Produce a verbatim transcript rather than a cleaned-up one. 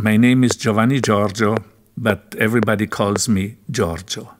My name is Giovanni Giorgio, but everybody calls me Giorgio.